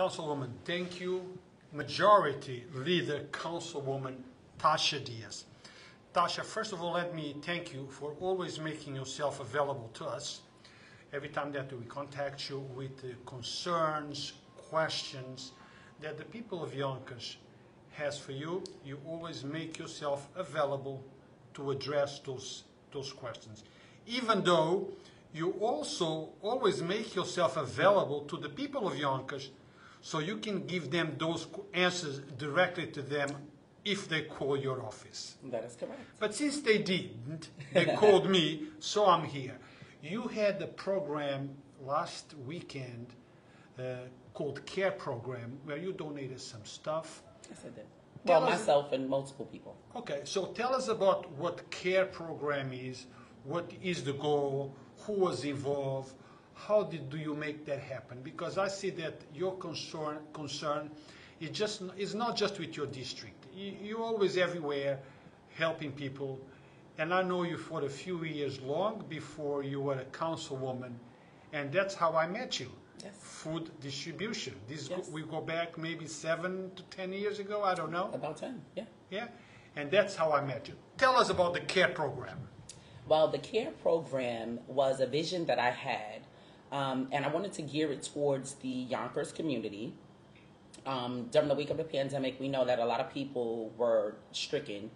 Councilwoman, thank you. Majority Leader, Councilwoman Tasha Diaz. Tasha, first of all, let me thank you for always making yourself available to us. Every time that we contact you with concerns, questions that the people of Yonkers has for you, you always make yourself available to address those questions. Even though you also always make yourself available to the people of Yonkers, so you can give them those answers directly to them if they call your office. That is correct. But since they didn't, they called me, so I'm here. You had a program last weekend called CARE Program, where you donated some stuff. Yes, I did. Well, myself and multiple people. Okay, so tell us about what CARE Program is, what is the goal, who was involved, how do you make that happen? Because I see that your concern is not just with your district. You're always everywhere helping people. And I know you for a few years, long before you were a councilwoman. And that's how I met you. Yes. Food distribution. We go back maybe 7 to 10 years ago, I don't know. About 10, yeah. Yeah, and that's how I met you. Tell us about the CARE program. Well, the CARE program was a vision that I had, and I wanted to gear it towards the Yonkers community. During the week of the pandemic, we know that a lot of people were stricken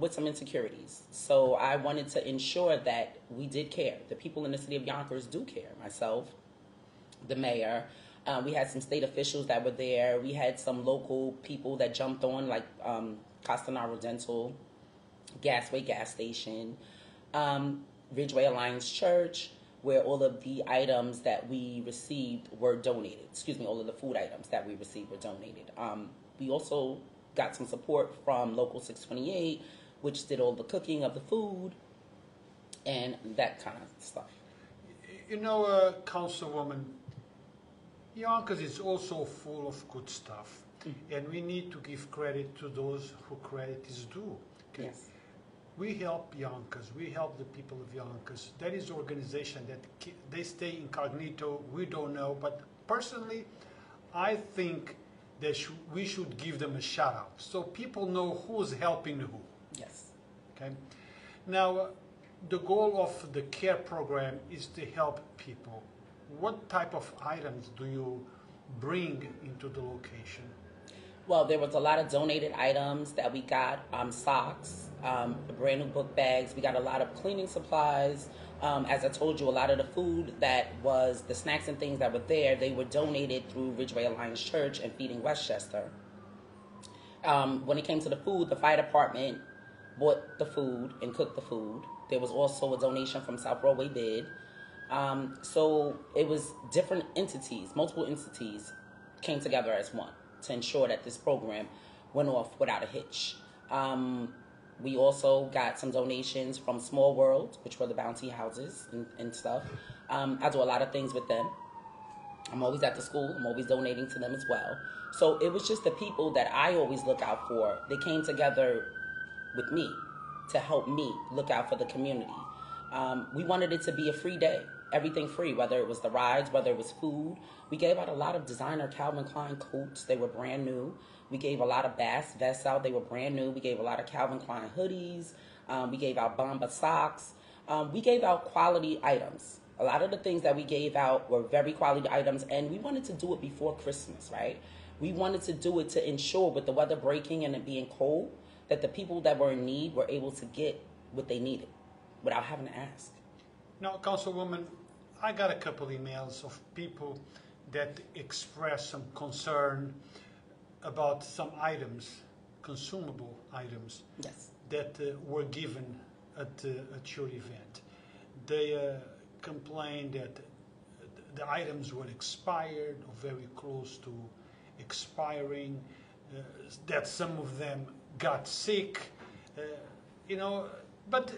with some insecurities. So I wanted to ensure that we did care. The people in the city of Yonkers do care, myself, the mayor. We had some state officials that were there. We had some local people that jumped on, like Castanaro Dental, Gasway Gas Station, Ridgeway Alliance Church, where all of the items that we received were donated. Excuse me, all of the food items that we received were donated. We also got some support from Local 628, which did all the cooking of the food and that kind of stuff. You know, Councilwoman, Yonkers is also full of good stuff, and we need to give credit to those who credit is due. Okay. Yes. We help Yonkers, we help the people of Yonkers. There is an organization that they stay incognito, we don't know, but personally, I think that we should give them a shout out, so people know who's helping who. Yes. Okay. Now, the goal of the CARE program is to help people. What type of items do you bring into the location? Well, there was a lot of donated items that we got, socks, brand new book bags. We got a lot of cleaning supplies. As I told you, a lot of the food that was, the snacks and things that were there, they were donated through Ridgeway Alliance Church and Feeding Westchester. When it came to the food, the fire department bought the food and cooked the food. There was also a donation from South Broadway Bid. So it was different entities, multiple entities came together as one to ensure that this program went off without a hitch. We also got some donations from Small World, which were the bounty houses and stuff. I do a lot of things with them. I'm always at the school, I'm always donating to them as well. So it was just the people that I always look out for. They came together with me to help me look out for the community. We wanted it to be a free day, everything free, whether it was the rides, whether it was food. We gave out a lot of designer Calvin Klein coats. They were brand new. We gave a lot of Bass vests out. They were brand new. We gave a lot of Calvin Klein hoodies. We gave out Bomba socks. We gave out quality items. A lot of the things that we gave out were very quality items, and we wanted to do it before Christmas, right? We wanted to do it to ensure, with the weather breaking and it being cold, that the people that were in need were able to get what they needed without having to ask. Now, Councilwoman, I got a couple emails of people that expressed some concern about some items, consumable items, yes, that were given at your event. They complained that the items were expired or very close to expiring, that some of them got sick, you know, but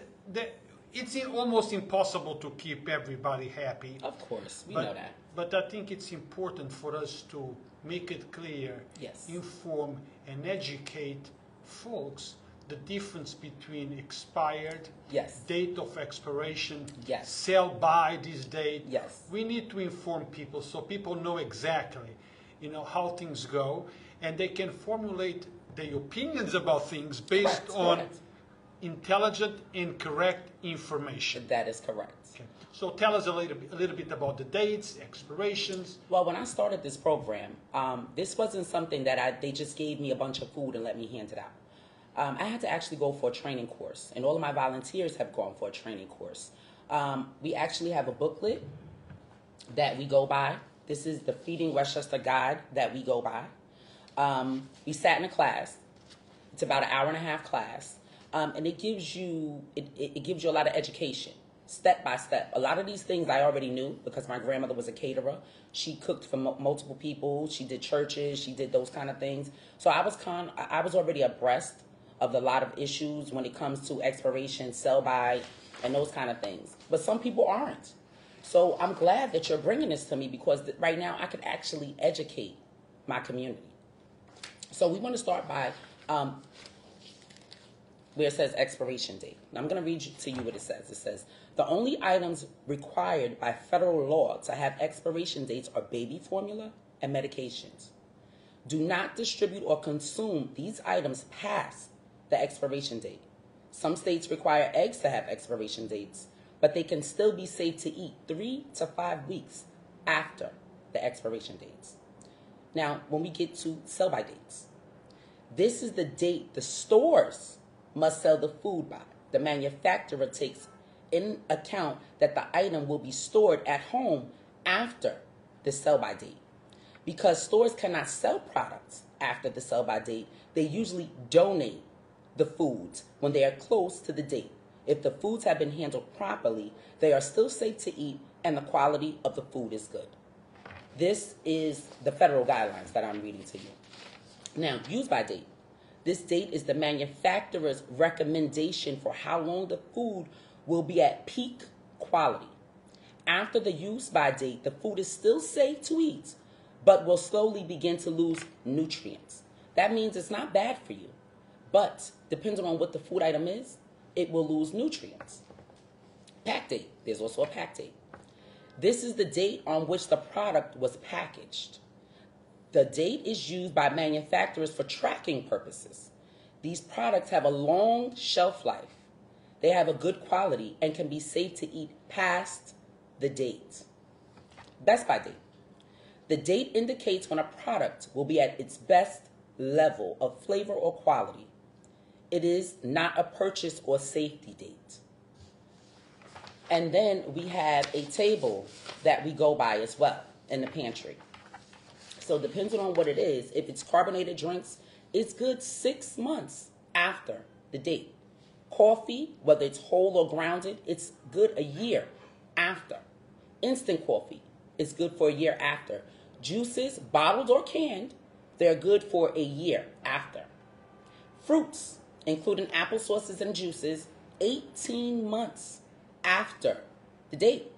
it's almost impossible to keep everybody happy. Of course, we know that. But I think it's important for us to make it clear, yes, inform and educate folks the difference between expired, yes, date of expiration, yes, sell by this date. Yes. We need to inform people so people know exactly. you know, how things go, and they can formulate their opinions about things based on intelligent and correct information. That is correct. Okay. So tell us a little bit about the dates, expirations. Well, when I started this program, this wasn't something that they just gave me a bunch of food and let me hand it out. I had to actually go for a training course, and all of my volunteers have gone for a training course. We actually have a booklet that we go by. This is the Feeding Westchester guide that we go by. We sat in a class. It's about an hour-and-a-half class, and it gives you it gives you a lot of education. Step by step. A lot of these things I already knew because my grandmother was a caterer. She cooked for multiple people. She did churches. She did those kind of things. So I was already abreast of a lot of issues when it comes to expiration, sell-by, and those kind of things. But some people aren't. So I'm glad that you're bringing this to me because right now I can actually educate my community. So we want to start by where it says expiration date. Now I'm going to read to you what it says. It says, the only items required by federal law to have expiration dates are baby formula and medications. Do not distribute or consume these items past the expiration date. Some states require eggs to have expiration dates, but they can still be safe to eat 3 to 5 weeks after the expiration dates. Now, when we get to sell-by dates, this is the date the stores must sell the food by. The manufacturer takes in account that the item will be stored at home after the sell-by date. Because stores cannot sell products after the sell-by date, they usually donate the foods when they are close to the date. If the foods have been handled properly, they are still safe to eat and the quality of the food is good. This is the federal guidelines that I'm reading to you. Now, use by date. This date is the manufacturer's recommendation for how long the food will be at peak quality. After the use by date, the food is still safe to eat, but will slowly begin to lose nutrients. That means it's not bad for you, but depending on what the food item is, it will lose nutrients. Pack date, there's also a pack date. This is the date on which the product was packaged. The date is used by manufacturers for tracking purposes. These products have a long shelf life. They have a good quality and can be safe to eat past the date. Best by date. The date indicates when a product will be at its best level of flavor or quality. It is not a purchase or safety date. And then we have a table that we go by as well in the pantry. So depending on what it is, if it's carbonated drinks, it's good 6 months after the date. Coffee, whether it's whole or grounded, it's good a year after. Instant coffee is good for a year after. Juices, bottled or canned, they're good for a year after. Fruits, including apple sauces and juices, 18 months after the date.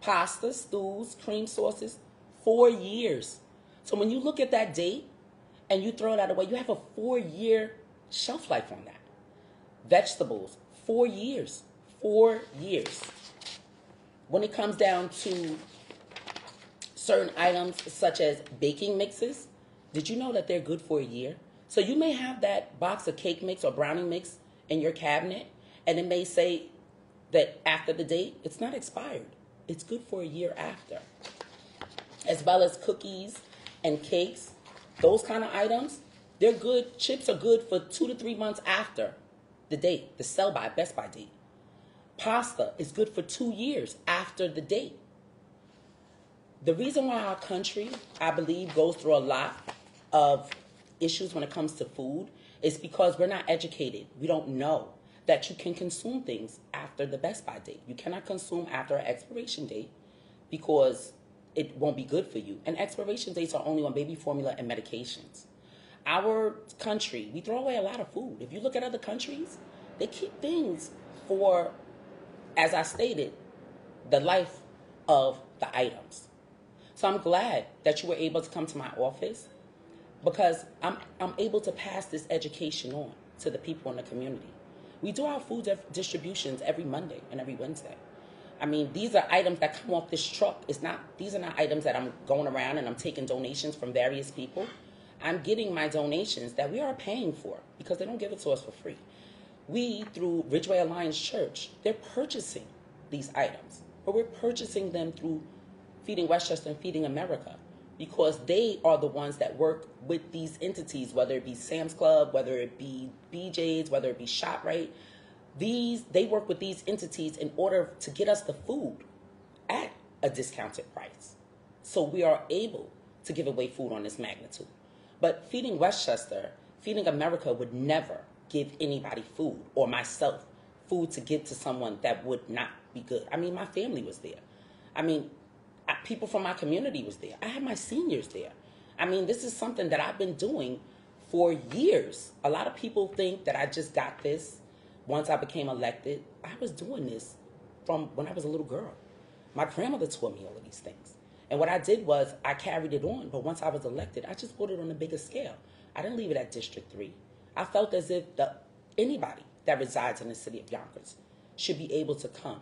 Pasta, stews, cream sauces, 4 years. So when you look at that date and you throw that away, you have a 4-year shelf life on that. Vegetables, 4 years, 4 years. When it comes down to certain items such as baking mixes, did you know that they're good for a year? So you may have that box of cake mix or brownie mix in your cabinet, and it may say that after the date, it's not expired. It's good for a year after. As well as cookies and cakes, those kind of items, they're good. Chips are good for 2 to 3 months after the date, the sell-by, best-by date. Pasta is good for 2 years after the date. The reason why our country, I believe, goes through a lot of issues when it comes to food is because we're not educated. We don't know that you can consume things after the best-by date. You cannot consume after an expiration date because it won't be good for you. And expiration dates are only on baby formula and medications. Our country, we throw away a lot of food. If you look at other countries, they keep things for, as I stated, the life of the items. So I'm glad that you were able to come to my office because I'm able to pass this education on to the people in the community. We do our food distributions every Monday and every Wednesday. I mean, these are items that come off this truck. It's not, these are not items that I'm going around and I'm taking donations from various people. I'm getting my donations that we are paying for because they don't give it to us for free. We, through Ridgeway Alliance Church, they're purchasing these items, but we're purchasing them through Feeding Westchester and Feeding America because they are the ones that work with these entities, whether it be Sam's Club, whether it be BJ's, whether it be ShopRite. They work with these entities in order to get us the food at a discounted price. So we are able to give away food on this magnitude. But Feeding Westchester, Feeding America would never give anybody food or myself food to give to someone that would not be good. I mean, my family was there. I mean, people from my community was there. I had my seniors there. I mean, this is something that I've been doing for years. A lot of people think that I just got this once I became elected. I was doing this from when I was a little girl. My grandmother taught me all of these things. And what I did was I carried it on. But once I was elected, I just put it on a bigger scale. I didn't leave it at District 3. I felt as if anybody that resides in the city of Yonkers should be able to come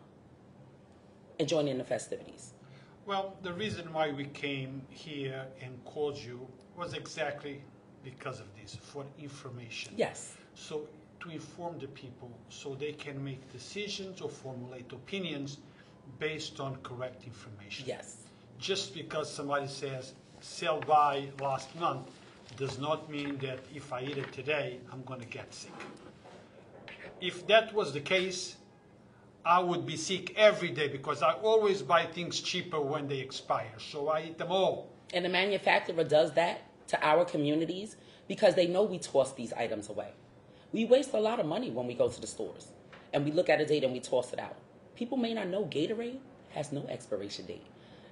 and join in the festivities. Well, the reason why we came here and called you was exactly because of this, for information. Yes. So to inform the people so they can make decisions or formulate opinions based on correct information. Yes. Just because somebody says, sell by last month, does not mean that if I eat it today, I'm going to get sick. If that was the case, I would be sick every day because I always buy things cheaper when they expire. So I eat them all. And the manufacturer does that to our communities because they know we toss these items away. We waste a lot of money when we go to the stores and we look at a date and we toss it out. People may not know Gatorade has no expiration date.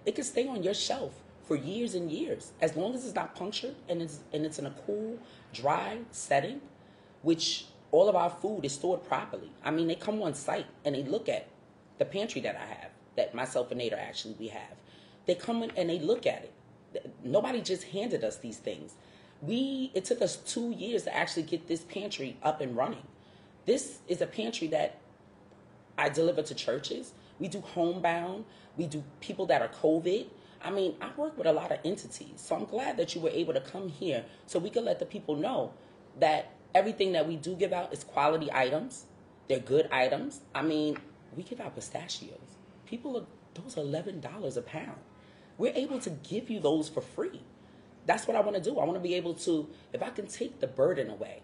It can stay on your shelf for years and years, as long as it's not punctured and it's in a cool, dry setting, which all of our food is stored properly. I mean, they come on site and they look at the pantry that I have, that myself and Nader actually we have. They come in and they look at it. Nobody just handed us these things. It took us 2 years to actually get this pantry up and running. This is a pantry that I deliver to churches. We do homebound. We do people that are COVID. I mean, I work with a lot of entities. So I'm glad that you were able to come here so we could let the people know that everything that we do give out is quality items. They're good items. I mean, we give out pistachios. Those are $11 a pound. We're able to give you those for free. That's what I want to do. I want to be able to, if I can take the burden away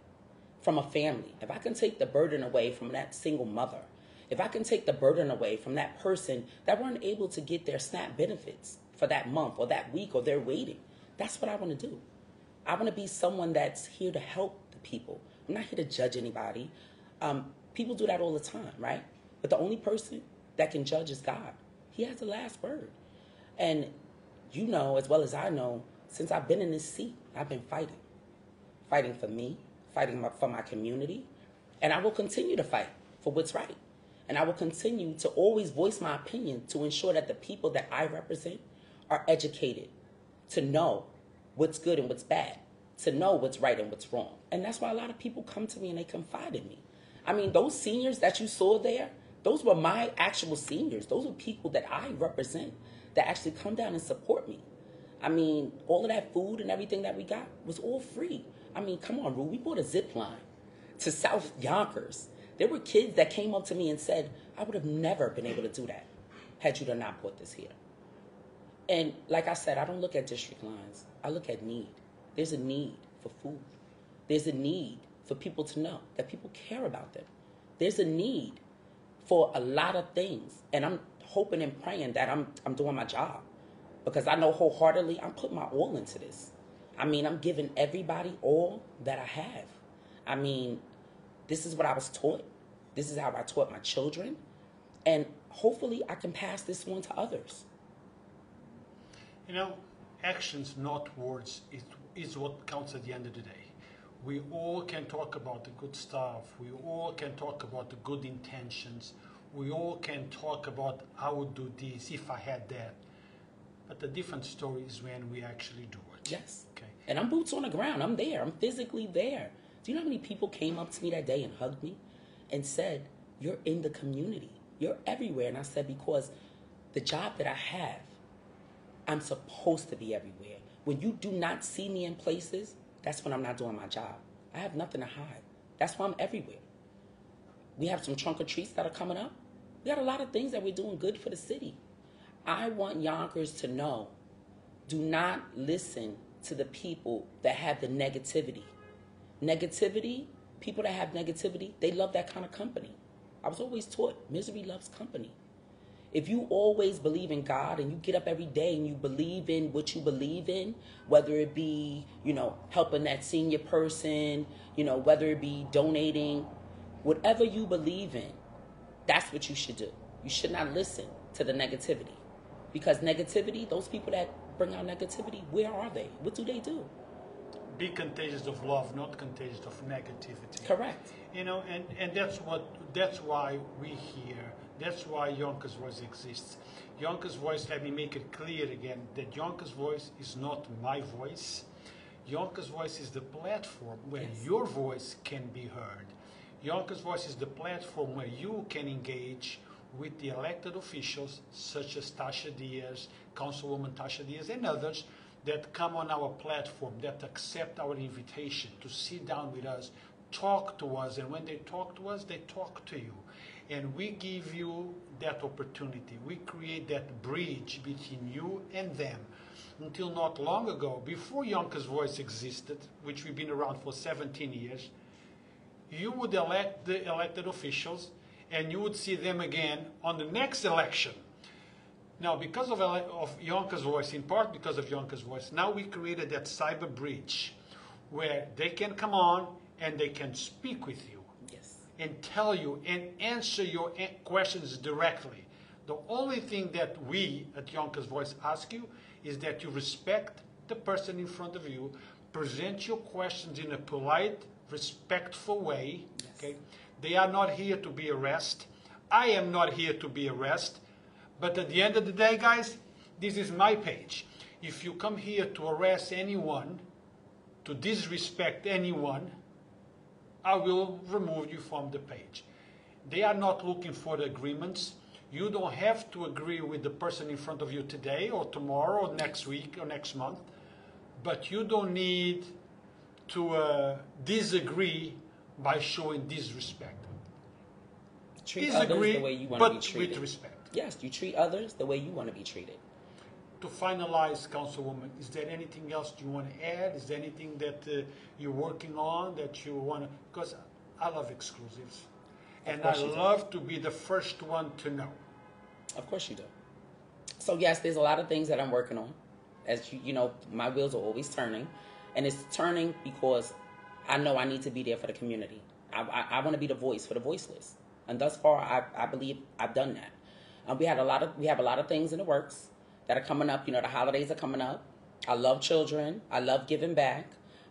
from a family, if I can take the burden away from that single mother, if I can take the burden away from that person that weren't able to get their SNAP benefits for that month or that week or they're waiting, that's what I want to do. I want to be someone that's here to help the people. I'm not here to judge anybody. People do that all the time, right? But the only person that can judge is God. He has the last word. And you know as well as I know, since I've been in this seat, I've been fighting. Fighting for me, fighting for my community. And I will continue to fight for what's right. And I will continue to always voice my opinion to ensure that the people that I represent are educated to know what's good and what's bad, to know what's right and what's wrong. And that's why a lot of people come to me and they confide in me. I mean, those seniors that you saw there, those were my actual seniors. Those were people that I represent that actually come down and support me. I mean, all of that food and everything that we got was all free. I mean, come on, Rue, we bought a zip line to South Yonkers. There were kids that came up to me and said, I would have never been able to do that had you not bought this here. And like I said, I don't look at district lines. I look at need. There's a need for food. There's a need for people to know that people care about them. There's a need for a lot of things. And I'm hoping and praying that I'm doing my job. Because I know wholeheartedly I'm putting my all into this. I mean, I'm giving everybody all that I have. I mean, this is what I was taught. This is how I taught my children. And hopefully I can pass this on to others. You know, actions, not words, is what counts at the end of the day. We all can talk about the good stuff. We all can talk about the good intentions. We all can talk about I would do this if I had that. But the different story is when we actually do it. Yes. Okay. And I'm boots on the ground. I'm there. I'm physically there. Do you know how many people came up to me that day and hugged me and said, you're in the community. You're everywhere. And I said, because the job that I have, I'm supposed to be everywhere. When you do not see me in places, that's when I'm not doing my job. I have nothing to hide. That's why I'm everywhere. We have some trunk or treats that are coming up. We got a lot of things that we're doing good for the city. I want Yonkers to know, do not listen to the people that have the negativity. Negativity, people that have negativity, they love that kind of company. I was always taught misery loves company. If you always believe in God and you get up every day and you believe in what you believe in, whether it be, helping that senior person, whether it be donating, whatever you believe in, that's what you should do. You should not listen to the negativity. Because negativity, those people that bring out negativity, where are they? What do they do? Be contagious of love, not contagious of negativity. Correct. And that's why we're here. That's why Yonkers Voice exists. Yonkers Voice, let me make it clear again, that Yonkers Voice is not my voice. Yonkers Voice is the platform where your voice can be heard. Yonkers Voice is the platform where you can engage with the elected officials, such as Tasha Diaz, Councilwoman Tasha Diaz, and others that come on our platform, that accept our invitation to sit down with us, talk to us, and when they talk to us, they talk to you. And we give you that opportunity. We create that bridge between you and them. Until not long ago, before Yonkers Voice existed, which we've been around for 17 years, you would elect the elected officials and you would see them again on the next election. Now, because of Yonkers Voice, in part because of Yonkers Voice, now we created that cyber bridge where they can come on and they can speak with you. And tell you and answer your questions directly. The only thing that we at Yonkers Voice ask you is that you respect the person in front of you, present your questions in a polite, respectful way. Okay? They are not here to be harassed. I am not here to be harassed. But at the end of the day, guys, this is my page. If you come here to harass anyone, to disrespect anyone, I will remove you from the page. They are not looking for the agreements. You don't have to agree with the person in front of you today or tomorrow or next week or next month, but you don't need to disagree by showing disrespect. Treat others the way you want to be treated. But with respect. Yes, you treat others the way you want to be treated. To finalize, Councilwoman, is there anything else you want to add? Is there anything that you're working on that you want to? Because I love exclusives. And I love to be the first one to know. Of course you do. So, yes, there's a lot of things that I'm working on. As you know, my wheels are always turning. And it's turning because I know I need to be there for the community. I want to be the voice for the voiceless. And thus far, I believe I've done that. We have a lot of things in the works that are coming up. The holidays are coming up. I love children. I love giving back.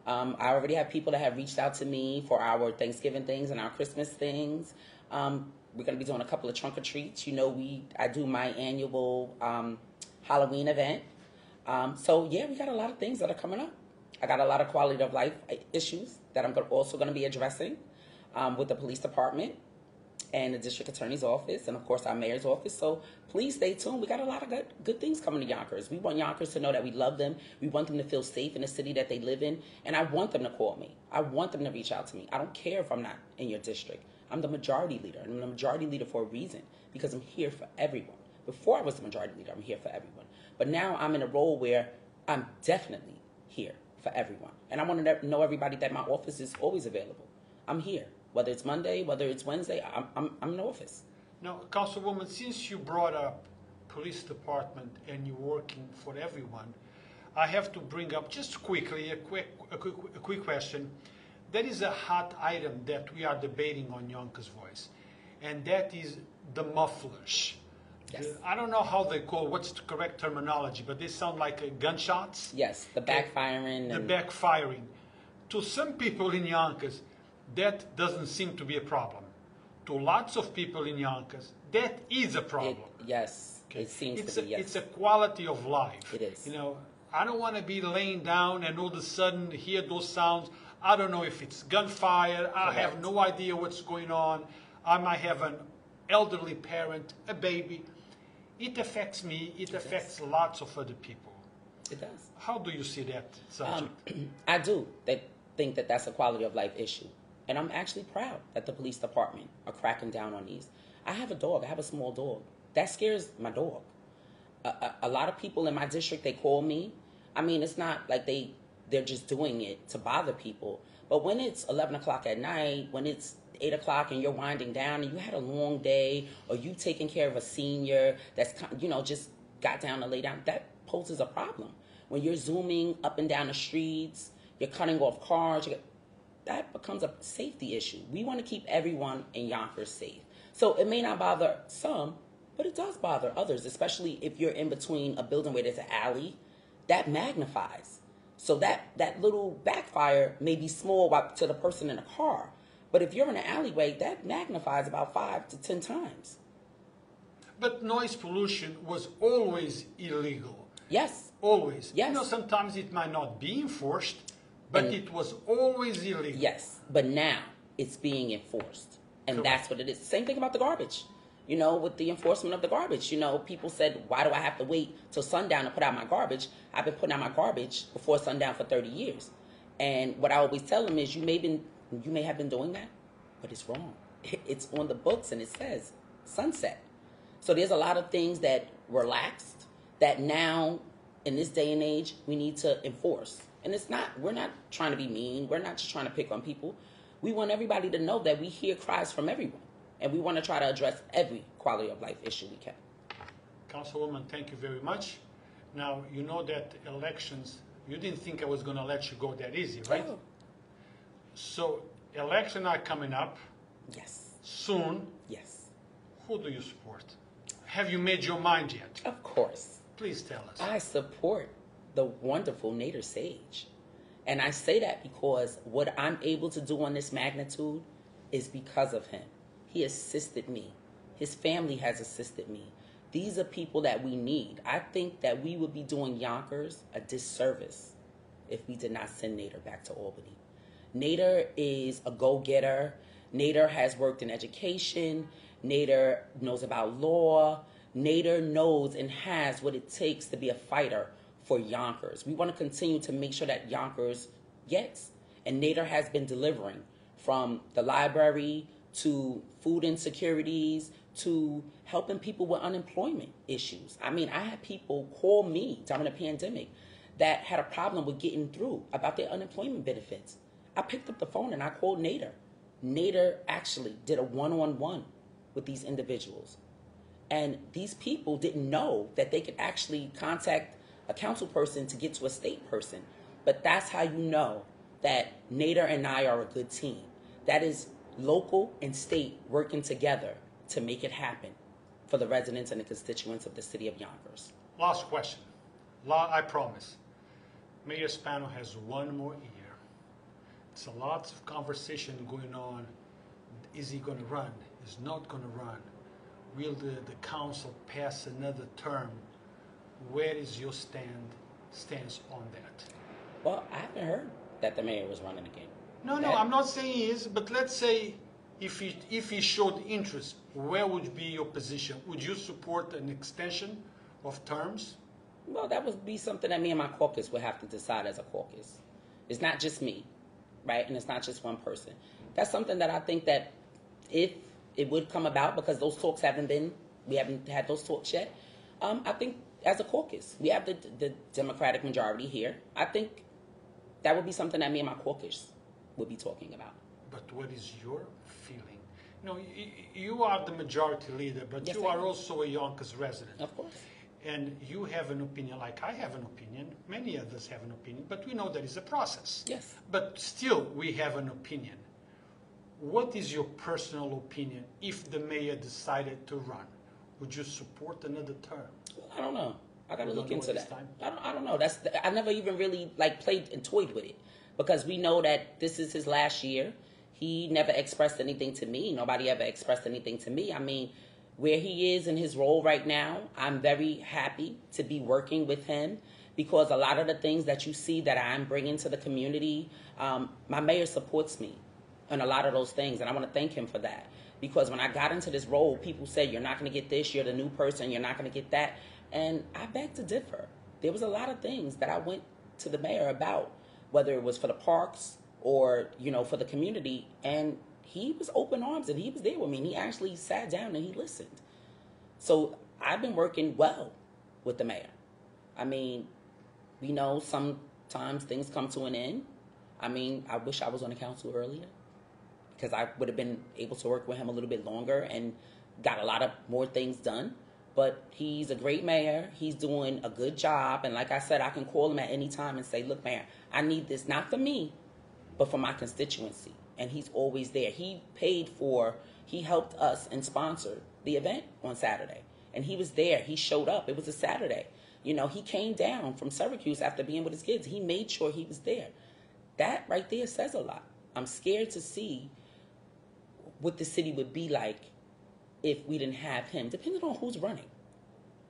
I already have people that have reached out to me for our Thanksgiving things and our Christmas things. We're going to be doing a couple of trunk or treats. I do my annual Halloween event. So, yeah, we got a lot of things that are coming up. I got a lot of quality of life issues that I'm also going to be addressing with the police department and the district attorney's office, and of course our mayor's office. So please stay tuned. We got a lot of good things coming to Yonkers. We want Yonkers to know that we love them. We want them to feel safe in the city that they live in, and I want them to call me. I want them to reach out to me. I don't care if I'm not in your district. I'm the majority leader, and I'm the majority leader for a reason, because I'm here for everyone. Before I was the majority leader, I'm here for everyone. But now I'm in a role where I'm definitely here for everyone. And I want to know everybody that my office is always available. I'm here. Whether it's Monday, whether it's Wednesday, I'm in office. Now, Councilwoman, since you brought up police department and you're working for everyone, I have to bring up just quickly a quick question. That is a hot item that we are debating on Yonkers Voice, and that is the mufflers. Yes. I don't know how they call, what's the correct terminology, but they sound like gunshots. Yes, the backfiring. The backfiring. To some people in Yonkers, that doesn't seem to be a problem. To lots of people in Yonkers, that is a problem. It seems it's to be, it's a quality of life. It is. I don't want to be laying down and all of a sudden hear those sounds. I don't know if it's gunfire. I have no idea what's going on. I might have an elderly parent, a baby. It affects me. It affects lots of other people. It does. How do you see that subject? I do think that that's a quality of life issue. And I'm actually proud that the police department are cracking down on these. I have a dog. I have a small dog. That scares my dog. A lot of people in my district, they call me. I mean, it's not like they're just doing it to bother people. But when it's 11 o'clock at night, when it's 8 o'clock and you're winding down and you had a long day, or you taking care of a senior that's, you know, just got down to lay down, that poses a problem. When you're zooming up and down the streets, you're cutting off cars, that becomes a safety issue. We want to keep everyone in Yonkers safe. So it may not bother some, but it does bother others, especially if you're in between a building where there's an alley. That magnifies. So that little backfire may be small to the person in a car. But if you're in an alleyway, that magnifies about 5 to 10 times. But noise pollution was always illegal. Yes. Always. Yes. You know, sometimes it might not be enforced, but it was always illegal. Yes. But now it's being enforced. And Correct. That's what it is. Same thing about the garbage. You know, with the enforcement of the garbage. You know, people said, why do I have to wait till sundown to put out my garbage? I've been putting out my garbage before sundown for 30 years. And what I always tell them is, you may have been doing that, but it's wrong. It's on the books and it says sunset. So there's a lot of things that were laxed that now, in this day and age, we need to enforce. And it's not, we're not trying to be mean. We're not just trying to pick on people. We want everybody to know that we hear cries from everyone. And we want to try to address every quality of life issue we can. Councilwoman, thank you very much. Now, you know that elections, you didn't think I was going to let you go that easy, right? Oh. So, elections are coming up. Yes. Soon. Yes. Who do you support? Have you made your mind yet? Of course. Please tell us. I support the wonderful Nader Sage. And I say that because what I'm able to do on this magnitude is because of him. He assisted me. His family has assisted me. These are people that we need. I think that we would be doing Yonkers a disservice if we did not send Nader back to Albany. Nader is a go-getter. Nader has worked in education. Nader knows about law. Nader knows and has what it takes to be a fighter for Yonkers. We want to continue to make sure that Yonkers gets. And Nader has been delivering, from the library to food insecurities, to helping people with unemployment issues. I mean, I had people call me during the pandemic that had a problem with getting through about their unemployment benefits. I picked up the phone and I called Nader. Nader actually did a one-on-one with these individuals. And these people didn't know that they could actually contact a council person to get to a state person. But that's how you know that Nader and I are a good team. That is local and state working together to make it happen for the residents and the constituents of the city of Yonkers. Last question. I promise. Mayor Spano has one more year. It's a lot of conversation going on. Is he going to run? Is not going to run? Will the council pass another term? Where is your stance on that? Well, I haven't heard that the mayor was running again. No, I'm not saying he is, but let's say if he showed interest, where would be your position? Would you support an extension of terms? Well, that would be something that me and my caucus would have to decide as a caucus. It's not just me, right? And it's not just one person. That's something that I think that if it would come about, because those talks we haven't had those talks yet, I think as a caucus, we have the Democratic majority here. I think that would be something that me and my caucus we'll be talking about. But what is your feeling? No, you are the majority leader, but yes, you are also a Yonkers resident. Of course. And you have an opinion, like I have an opinion, many others have an opinion, but we know there is a process. Yes. But still, we have an opinion. What is your personal opinion if the mayor decided to run? Would you support another term? Well, I don't know. I got to look into that. I don't know. I never even really played and toyed with it. Because we know that this is his last year. He never expressed anything to me. Nobody ever expressed anything to me. I mean, where he is in his role right now, I'm very happy to be working with him, because a lot of the things that you see that I'm bringing to the community, my mayor supports me on a lot of those things, and I want to thank him for that. Because when I got into this role, people said, you're not going to get this, you're the new person, you're not going to get that. And I beg to differ. There was a lot of things that I went to the mayor about, whether it was for the parks or, you know, for the community. And he was open arms and he was there with me. And he actually sat down and he listened. So I've been working well with the mayor. I mean, we know sometimes things come to an end. I mean, I wish I was on the council earlier because I would have been able to work with him a little bit longer and got a lot of more things done. But he's a great mayor. He's doing a good job. And like I said, I can call him at any time and say, look, Mayor, I need this not for me, but for my constituency. And he's always there. He helped us and sponsored the event on Saturday. And he was there. He showed up. It was a Saturday. You know, he came down from Syracuse after being with his kids. He made sure he was there. That right there says a lot. I'm scared to see what the city would be like if we didn't have him, depending on who's running.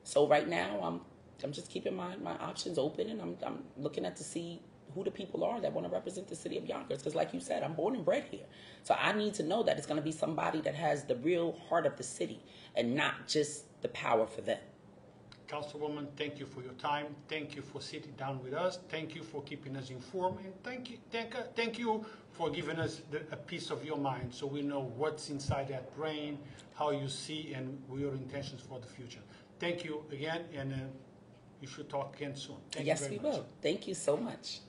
So right now, I'm just keeping my options open, and I'm looking at to see who the people are that want to represent the city of Yonkers. Because like you said, I'm born and bred here. So I need to know that it's going to be somebody that has the real heart of the city and not just the power for them. Councilwoman, thank you for your time. Thank you for sitting down with us. Thank you for keeping us informed. And thank you for giving us a piece of your mind so we know what's inside that brain, how you see, and your intentions for the future. Thank you again, and you should talk again soon. Thank you very much. Yes, we will. Thank you so much.